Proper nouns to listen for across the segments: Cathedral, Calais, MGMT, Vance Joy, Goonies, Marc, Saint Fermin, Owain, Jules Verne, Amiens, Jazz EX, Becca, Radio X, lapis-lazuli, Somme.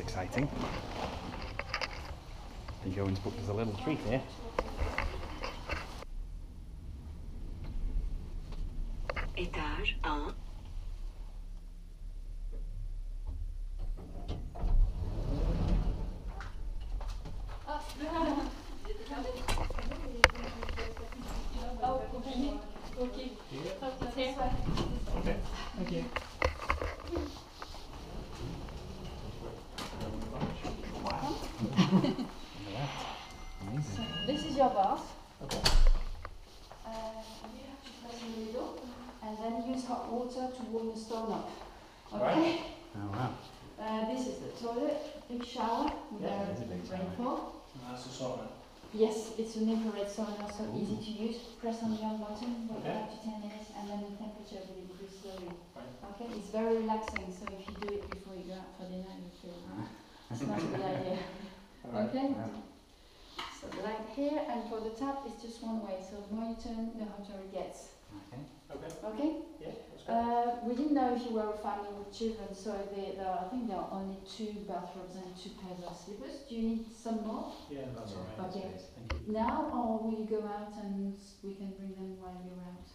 is exciting. The Jones booked us a little treat here. Étage 1. Yes, it's an infrared sauna, so easy to use. Press on the hot button for up to 10 minutes and then the temperature will increase slowly. Right. Okay, it's very relaxing, so if you do it before you go out for dinner, you feel it's not a good idea. Right. Okay? Yeah. So like here, and for the tap, it's just one way, so the more you turn, the hotter it gets. Okay. Okay? Okay? Yeah, that's good. We didn't know if you were a family with children, so I think there are only 2 bathrooms and 2 pairs of slippers. Do you need some more? Yeah, that's all right. Okay. Thank you. Now, or will you go out and we can bring them while you're out?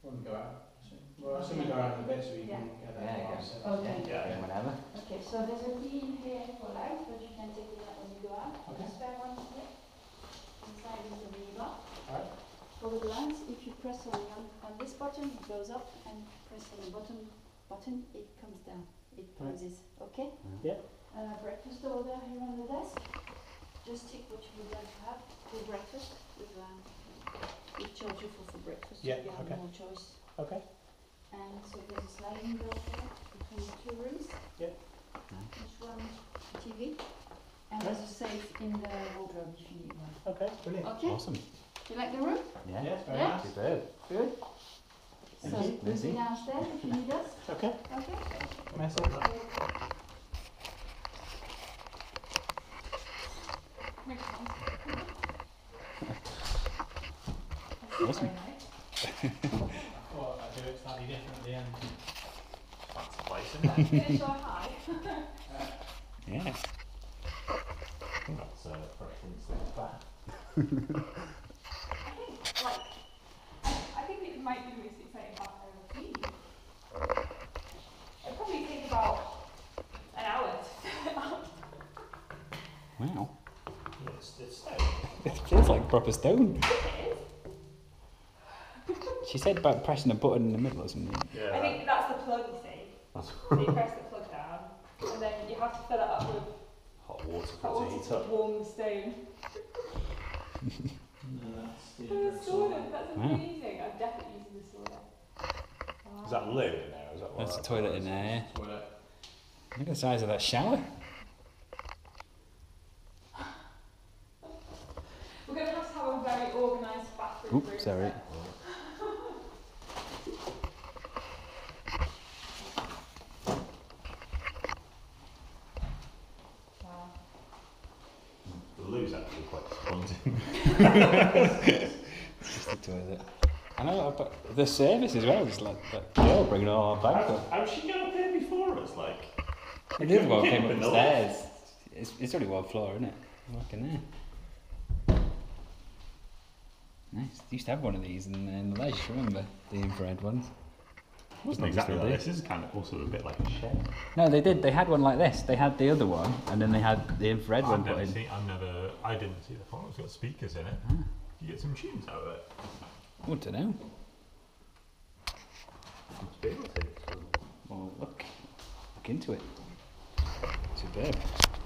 When we go out? Well, I assume we go out in the bed so we can get them out. Okay. Yeah, whatever. Okay, so there's a key in here for life, but you can take it out when you go out. Okay. The spare one here. Inside is the lever. All right. For the blinds, if you press on this button, it goes up, and press on the bottom button, it comes down. It closes. Okay? Yeah. Breakfast order here on the desk. Just take what you would like to have for breakfast. We charge you for breakfast. Yeah. You have more choice. Okay. And so there's a sliding door here between the 2 rooms. Yeah. Each one TV. And there's a safe in the wardrobe if you need one. Okay. Brilliant. Okay. Awesome. You like the room? Yeah, yeah, very nice. Good. Good. So, we'll be downstairs if you need us. Okay. Okay. Nice. Awesome. Well, I do it slightly differently and that's a place, isn't it? It's so high. Yeah. I think that's a preference in the back. Wow. Yeah, it's stone. It feels like proper stone. It is. She said about pressing a button in the middle or something. Yeah. I think that's the plug, you see. So you press the plug down, and then you have to fill it up with hot water to warm the stone. No, that's the sauna. That's amazing. Wow. I'm definitely using the sauna. Wow. Is that loo in there? Is that that's a toilet in there. Toilet. Look at the size of that shower. Oops, sorry. Wow. The loo's actually quite disappointing. It's just a toilet. I know, but the service as well, just like the girl bringing all our bags up. How's she got up here before us? Like, the other one came up the stairs. It's only 1 floor, isn't it? Look in there. Nice. They used to have one of these in the Ledge, remember? The infrared ones. It wasn't exactly like this. This is kind of also a bit like a shed. No, they did. They had one like this. They had the other one, and then they had the infrared one put in. I didn't see the phone. It's got speakers in it. Ah. You get some tunes out of it. Oh, I don't know. Well, look into it. Superb.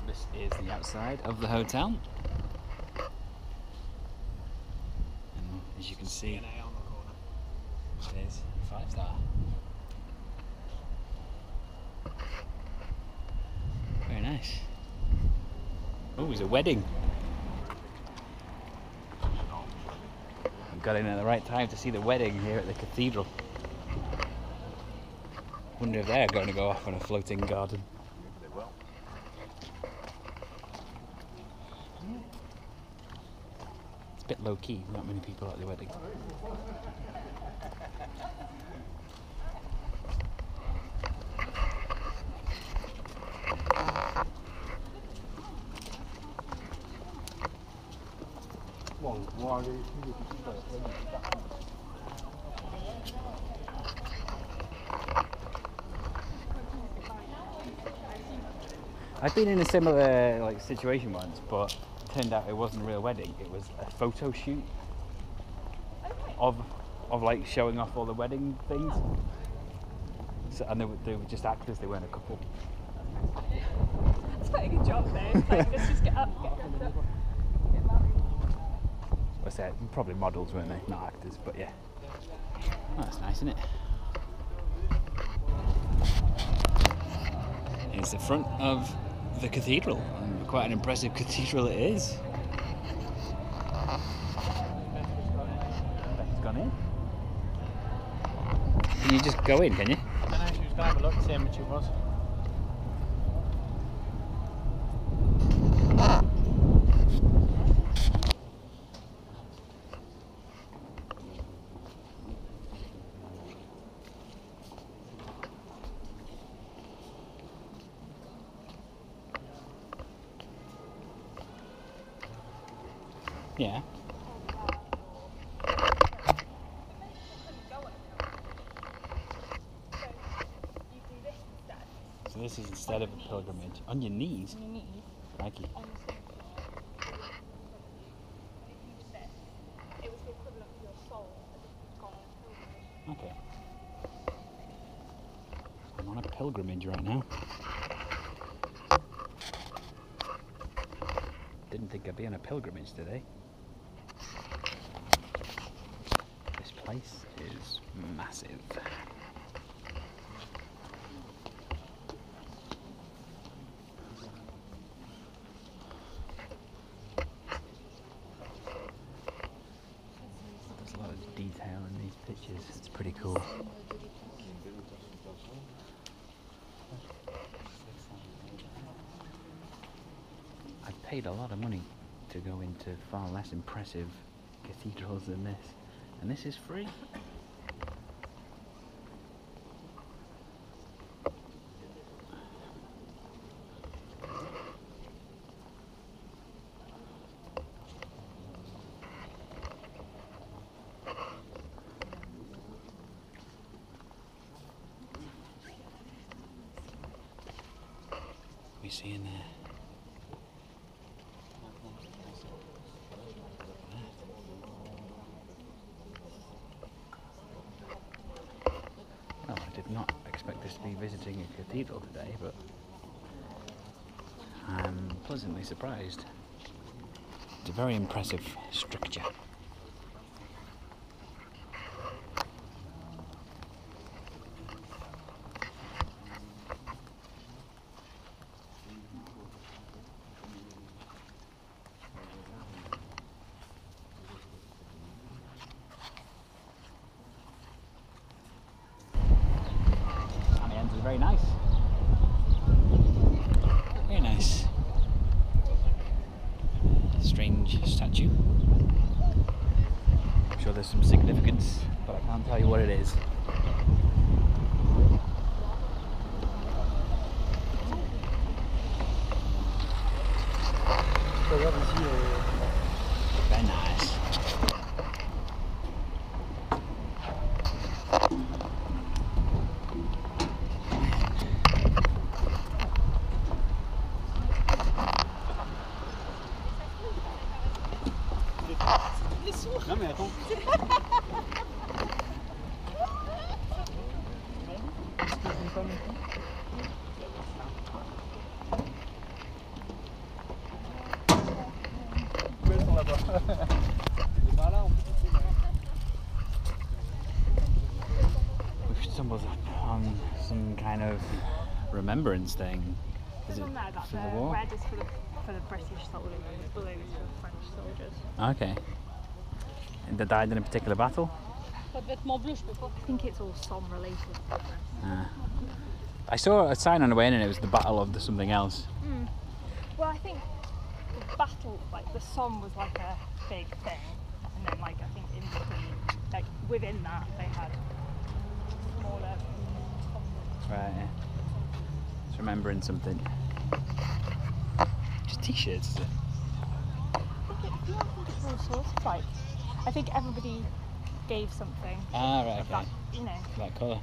This is the outside of the hotel. As you can see, it is 5-star. Very nice. Oh, it's a wedding. I've got in at the right time to see the wedding here at the Cathedral. Wonder if they're going to go off on a floating garden. They will. A bit low key, not many people at the wedding. I've been in a similar like situation once, but turned out it wasn't a real wedding. It was a photo shoot of like showing off all the wedding things. So, and they were just actors, they weren't a couple. That's quite a good job though. It's like, let's just get up, get dressed up. What's that? Probably models, weren't they? Not actors, but yeah. Oh, that's nice, isn't it? It's the front of the cathedral, and quite an impressive cathedral it is. Becca's gone in. Can you just go in, can you? I don't know, she was going to have a look to see how much it was. Yeah. So this is instead of a pilgrimage. On your knees? On your knees. Thank you. It was the equivalent of your soul as if you'd gone on a pilgrimage. Okay. I'm on a pilgrimage right now. Didn't think I'd be on a pilgrimage today. This place is massive. There's a lot of detail in these pictures, it's pretty cool. I paid a lot of money to go into far less impressive cathedrals than this. And this is free. We see in there. Not expect us to be visiting a cathedral today, but I'm pleasantly surprised. It's a very impressive structure. Very nice. Very nice. Strange statue. I'm sure there's some significance, but I can't tell you what it is. Very nice. Non mais attends. We've stumbled upon some kind of remembrance thing. Is it about for the war? Red is for the British soldiers, blue is for the French soldiers. Okay. And they died in a particular battle? I think it's all Somme related. I saw a sign on the way in and it was the Battle of the something else. Mm. Well, I think the battle, like the Somme was like a big thing. And then like I think in between, like within that they had smaller... Right, yeah. It's remembering something. Just t-shirts, is it? all sorts of like, I think everybody gave something. Ah, right, okay. That, you know. That colour.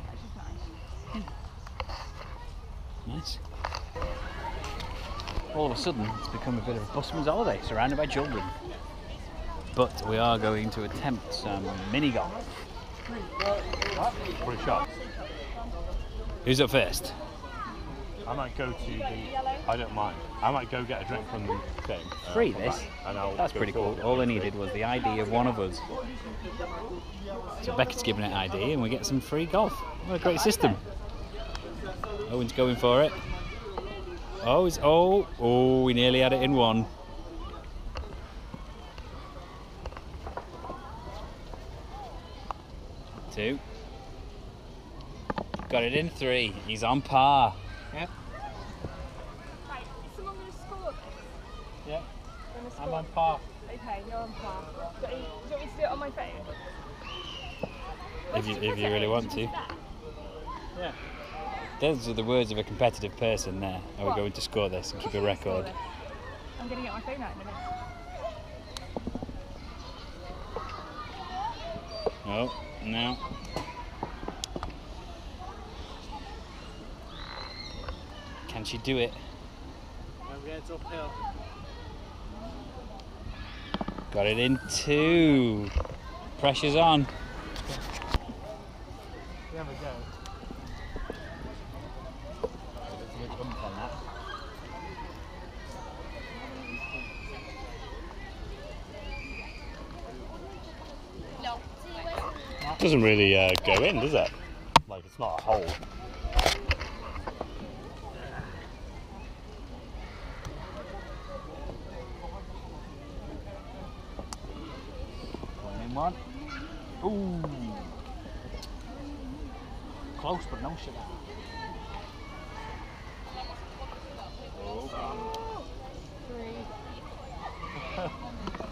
Which is nice. Nice. All of a sudden, it's become a bit of a busman's holiday, surrounded by children. But we are going to attempt some mini golf. For a shot. Who's up first? I might go to the... I don't mind. I might go get a drink from the game. Free this? And that's pretty cool. All I needed was the ID of one of us. So Becca's giving it ID and we get some free golf. What a great system. Owen's going for it. Oh, it's... Oh, oh, we nearly had it in one. Two. Got it in three. He's on par. Yeah. Right, is someone going to score? Yeah. Score? I'm on par. Okay, you're on par. Do you want me to do it on my phone? If you really want to. Yeah. Those are the words of a competitive person there. Are we going to score this and keep a record? I'm going to get my phone out in a minute. Oh, no. Can she do it? It's uphill. Got it in two. Pressure's on. Have a go. There's a bump on that. No. That doesn't really go in, does it? Like, it's not a hole. One. Ooh. Close, but no shit. Oh. Three.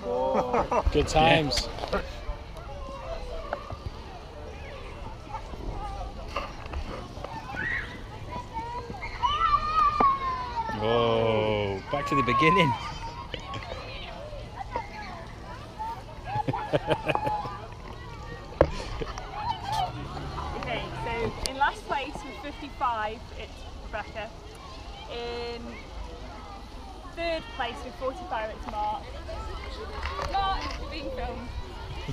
Oh. Good times. Yeah. Oh, back to the beginning. Okay, so in last place with 55, it's Rebecca. In third place with 45, it's Marc. Marc, being filmed.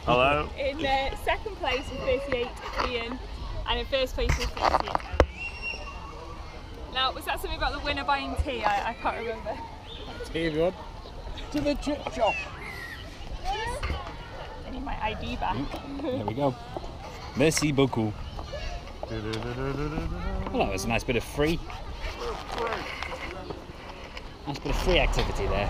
Hello. In second place with 38, it's Ian. And in first place with 50, it's Ellen. Now, was that something about the winner buying tea? I can't remember. Tea, everyone. To the chip shop. My ID back. There we go. Merci beaucoup. Well, that was a nice bit of free. Nice bit of free activity there.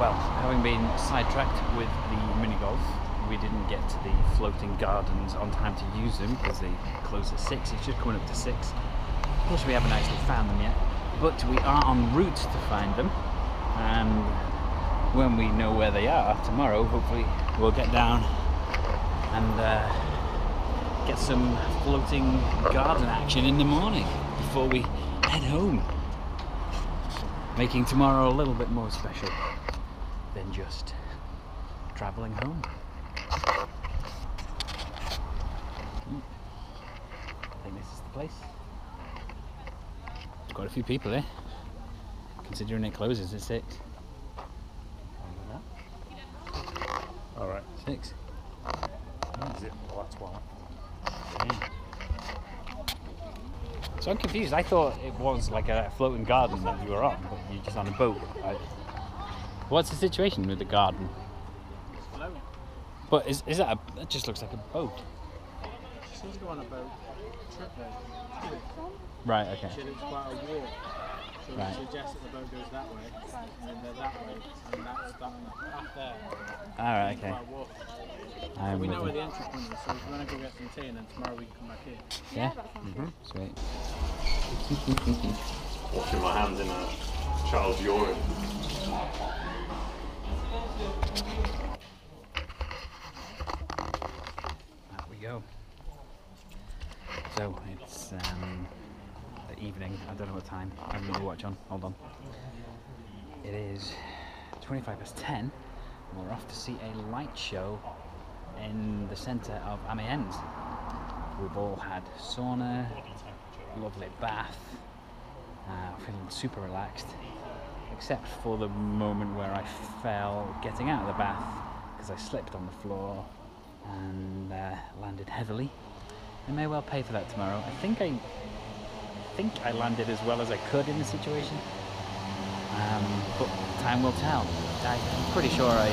Well, having been sidetracked with the mini golf, we didn't get to the floating gardens on time to use them because they close at 6. It's just coming up to 6. Plus, we haven't actually found them yet, but we are en route to find them. And when we know where they are tomorrow, hopefully we'll get down and get some floating garden action in the morning before we head home, making tomorrow a little bit more special than just travelling home. I think this is the place. There's quite a few people here, considering it closes at 6. Alright. 6. That's it. Well, that's one. Yeah. So I'm confused. I thought it was like a floating garden that you were on, but you're just on a boat. What's the situation with the garden? It's floating. But is that a... That just looks like a boat. It seems to go on a boat. Trip boat. Right, okay. It's quite a walk. So right. Suggest that the boat goes that way, and then that way, and that's that path there. Alright, okay. So we know where the entry point is, so if you want to go get some tea and then tomorrow we can come back here. Yeah? Sweet. Washing my hands in a child's urine. There we go. So, it's... evening. I don't know what time. I haven't got the watch on. Hold on. It is 10:25. We're off to see a light show in the centre of Amiens. We've all had sauna, lovely bath, feeling super relaxed, except for the moment where I fell getting out of the bath because I slipped on the floor and landed heavily. I may well pay for that tomorrow. I think I landed as well as I could in the situation, but time will tell. I'm pretty sure I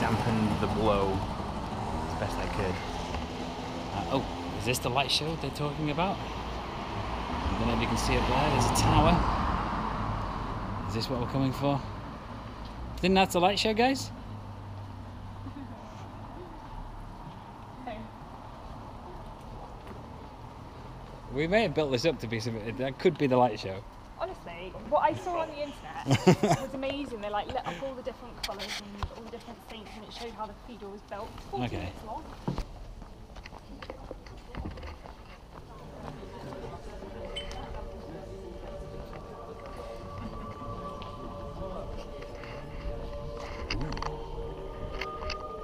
dampened the blow as best I could. Oh, is this the light show they're talking about? I don't know if you can see it there, there's a tower. Is this what we're coming for? Isn't that the light show, guys? We may have built this up to be something. That could be the light show. Honestly, what I saw on the internet was amazing. They like lit up all the different colours and all the different things, and it showed how the cathedral was built. It's 40 minutes long.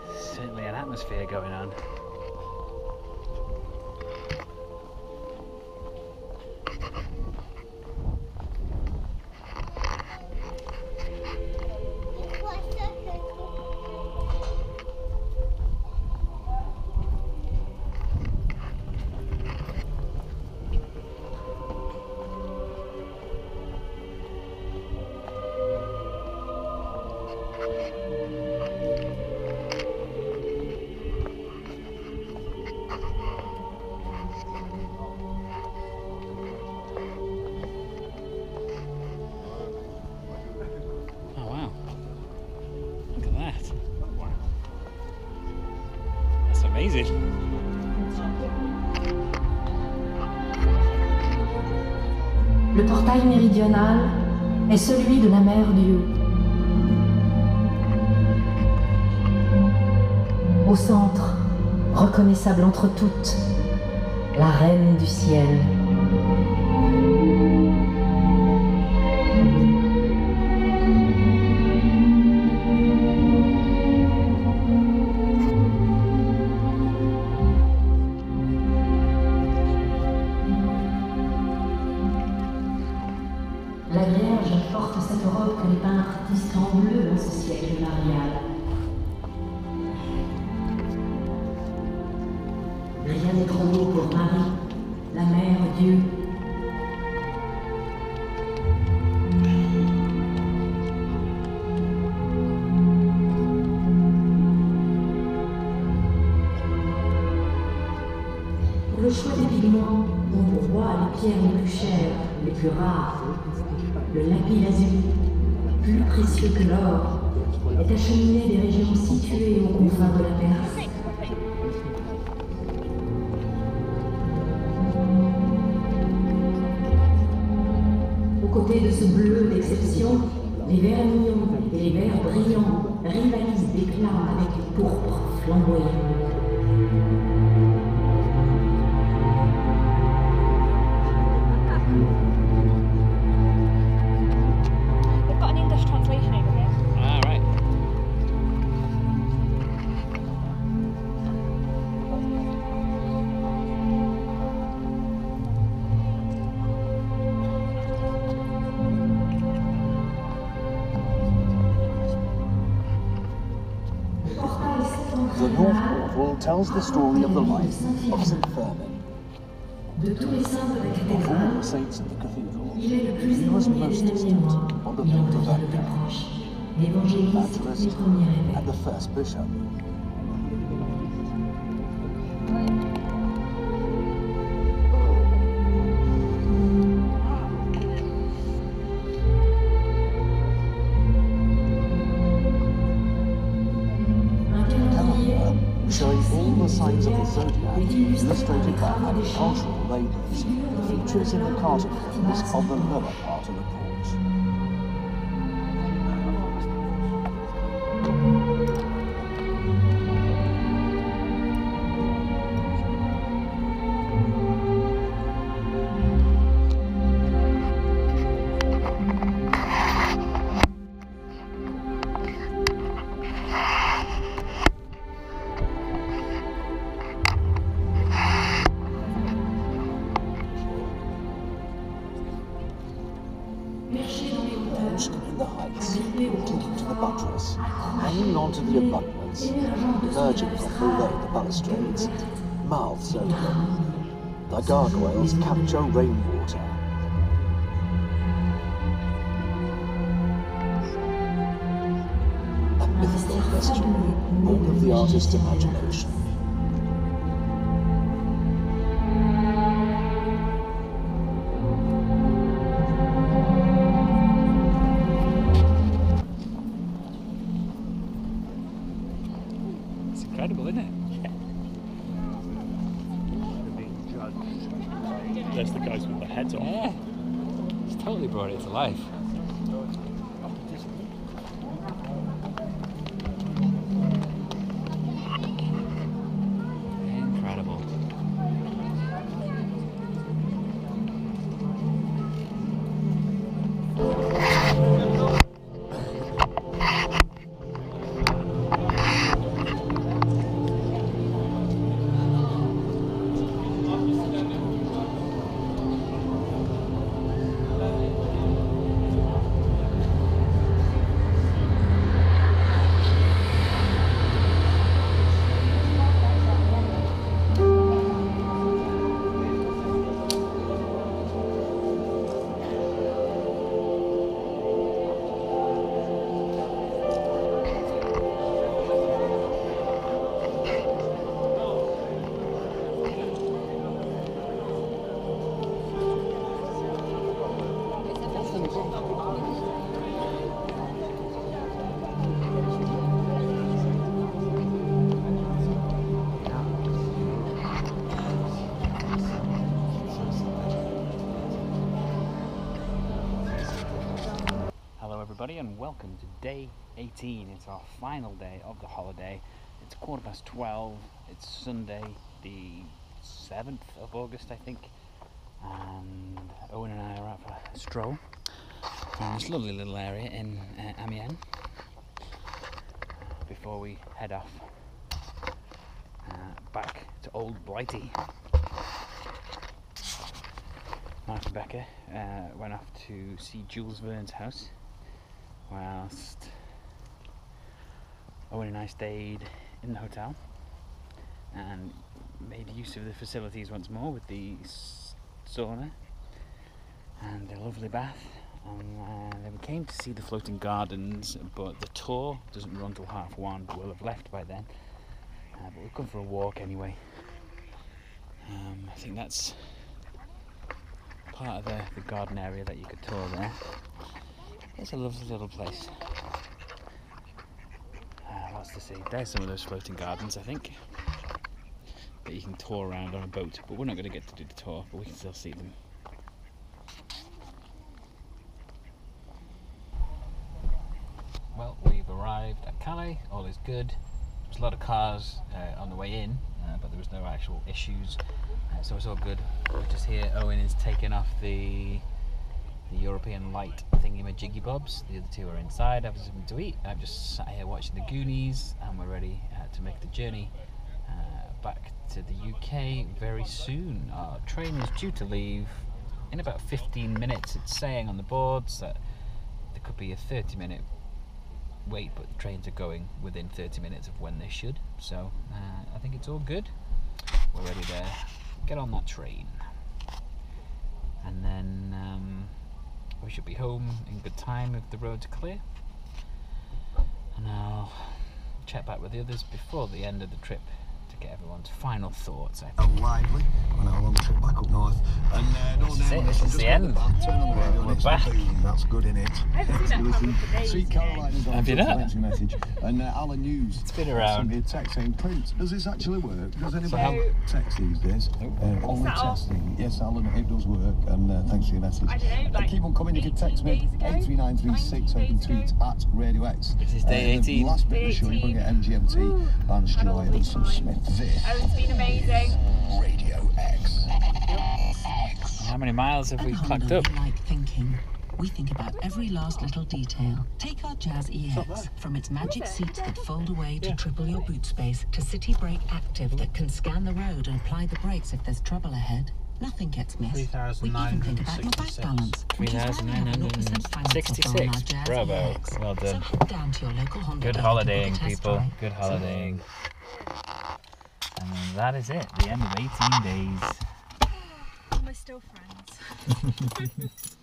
Ooh. Certainly an atmosphere going on. Le portail méridional est celui de la mer Dieu. Au centre, reconnaissable entre toutes, la reine du ciel. Le choix des pigments dont on voit les pierres les plus chères, les plus rares, le lapis-lazuli, plus précieux que l'or, est acheminé des régions situées aux confins de la Perse. Aux côtés de ce bleu d'exception, les verts mignons et les verts brillants rivalisent d'éclats avec le pourpre flamboyant. The North Portal tells the story of the life of Saint Fermin. Of all the saints of the cathedral, he was most distant on the point of that parish, the evangelist and the first bishop. Signs of the zodiac, illustrated by agricultural labourers, features in the cardinal figures of the lower part of the porch. Perched in the heights, looking to the buttress, hanging on to the abutments, emerging from below the balustrades, mouths open. The gargoyles capture rainwater. A mythical mystery, born of the artist's imagination. Life. Incredible. And welcome to day 18. It's our final day of the holiday. It's 12:15. It's Sunday the 7th of August, I think. And Owen and I are out for a stroll in this lovely little area in Amiens before we head off back to Old Blighty. Marc and Becca went off to see Jules Verne's house, whilst Owen and I stayed in the hotel and made use of the facilities once more with the sauna and a lovely bath. And then we came to see the floating gardens, but the tour doesn't run till 1:30, but we'll have left by then. But we'll come for a walk anyway. I think that's part of the garden area that you could tour there. It's a lovely little place. Lots to see. There's some of those floating gardens, I think, that you can tour around on a boat, but we're not going to get to do the tour, but we can still see them. Well, we've arrived at Calais. All is good. There was a lot of cars on the way in, but there was no actual issues, so it's all good. We're just here. Owen is taking off the European light thingy-majiggy bobs. The other two are inside having something to eat. I'm just sat here watching the Goonies, and we're ready to make the journey back to the UK very soon. Our train is due to leave in about 15 minutes. It's saying on the boards that there could be a 30-minute wait, but the trains are going within 30 minutes of when they should. So I think it's all good. We're ready to get on that train. And then we should be home in good time if the road's clear, and I'll check back with the others before the end of the trip to get everyone's final thoughts. I think. Lively on our long trip back up north, and this is the end. We're back. That's good, in it. See Caroline's message and Alan News. It's been around. Somebody text saying, Prince, does this actually work? Does anybody text these days? Only testing. Yes, Alan, it does work, and thanks for your message. I keep on coming. You can text me 83936. I can tweet at Radio X. This is day 18. Last bit of the show, you're going to get MGMT, Vance Joy, and some Smith. Oh, it's been amazing. Radio X. How many miles have we plucked up? Like thinking. We think about every last little detail. Take our Jazz EX, from its magic seats that fold away to triple your boot space, to City Brake Active that can scan the road and apply the brakes if there's trouble ahead. Nothing gets missed. 3,966. 3,966. Bravo. Well done. Good holidaying, people. Good holidaying. And that is it. The end of 18 days. We're still friends.